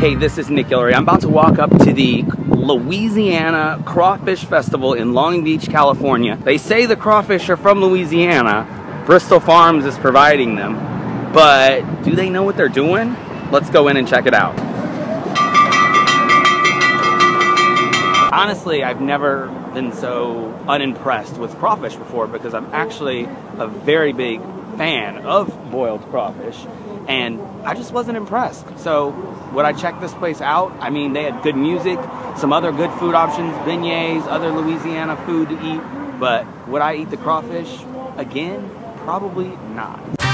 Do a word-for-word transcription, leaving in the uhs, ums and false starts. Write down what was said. Hey, this is Nick Guillory. I'm about to walk up to the Louisiana Crawfish Festival in Long Beach, California. They say the crawfish are from Louisiana. Bristol Farms is providing them. But do they know what they're doing? Let's go in and check it out. Honestly, I've never been so unimpressed with crawfish before because I'm actually a very big fan of boiled crawfish. And I just wasn't impressed. So would I check this place out? I mean, they had good music, some other good food options, beignets, other Louisiana food to eat. But would I eat the crawfish again? Probably not.